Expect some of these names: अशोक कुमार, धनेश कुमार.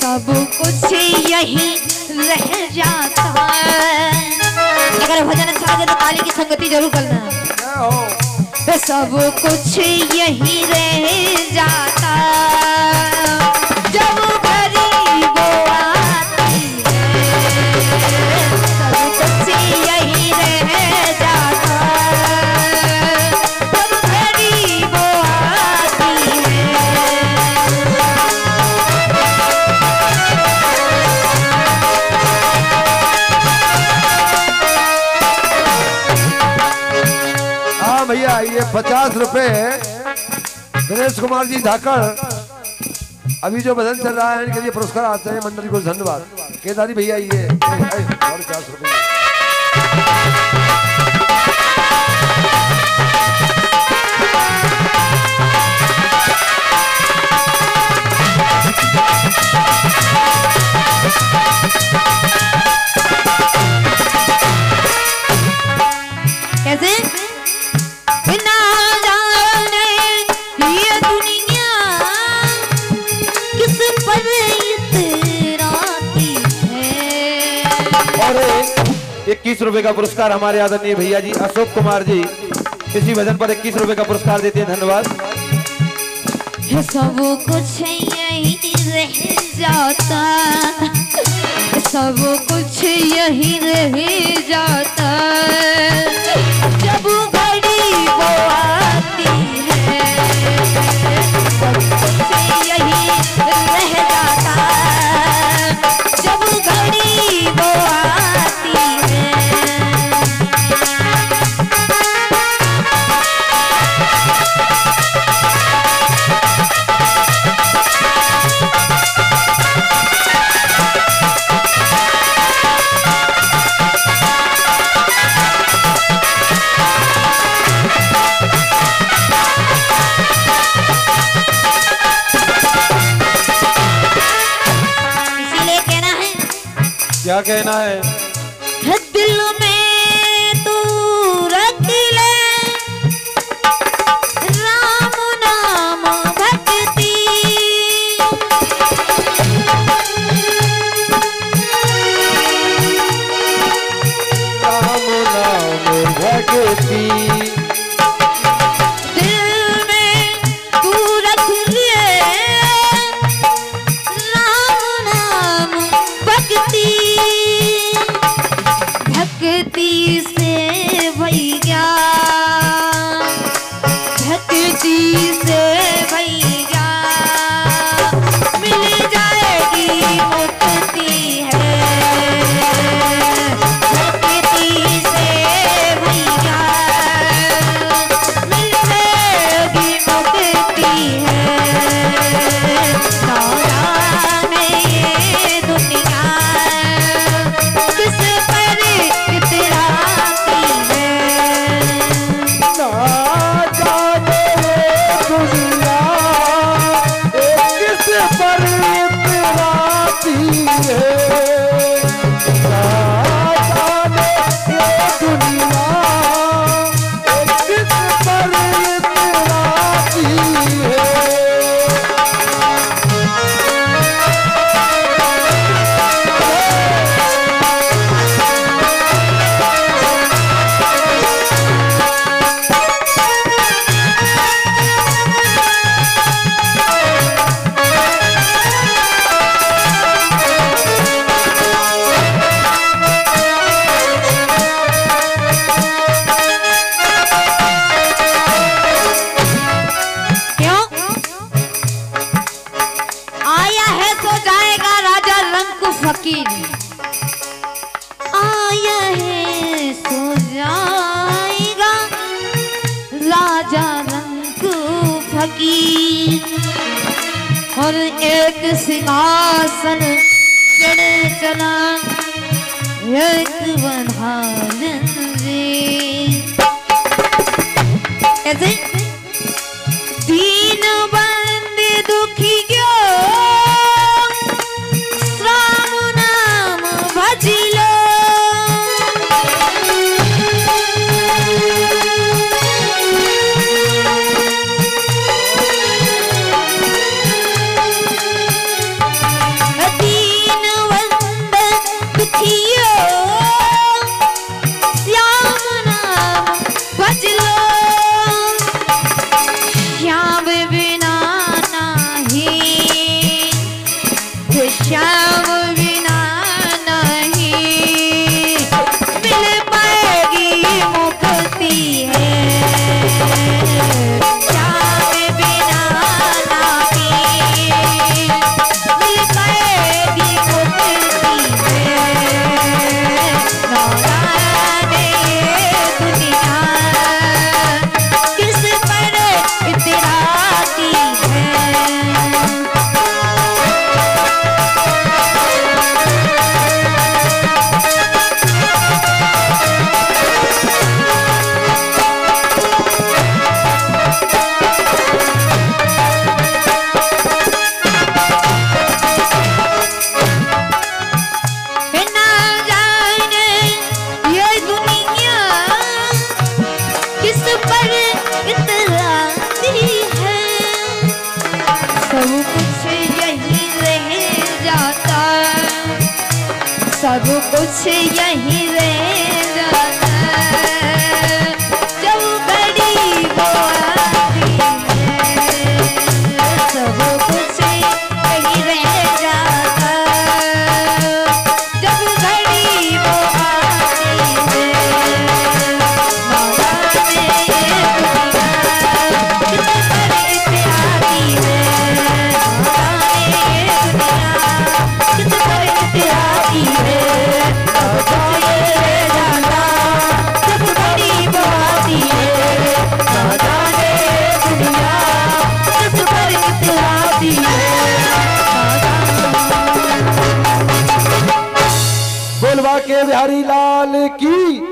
सब कुछ यही रह जाता है। अगर भजन अच्छा लगे तो ताली की संगति जरूर करना। सब कुछ यही रह जाता जब गरीबो आती है। सब कुछ यही रह जाता जब गरीबो आती है। भैया ये 50 रुपए धनेश कुमार जी धाकड़ अभी जो भजन चल रहा है इनके लिए पुरस्कार आते हैं मंडली को धन्यवाद। केदारी भैया ये 50 रुपए कैसे ₹21 का पुरस्कार हमारे आदरणीय भैया जी अशोक कुमार जी इसी भजन पर ₹21 का पुरस्कार देते हैं। धन्यवाद। सब कुछ यही रह जाता, सब कुछ यही रह जाता जब घड़ी वो आती है। सब कुछ यही रह जाता जब घड़ी वो आती है। क्या कहना है दिल में तू रख ले राम नाम भक्ति। राम नाम भक्ति और एक सिंहासन चढ़े चला एक बंधान जी। कैसे दीन बंद दुखी क्यों श्राम हरी लाल की।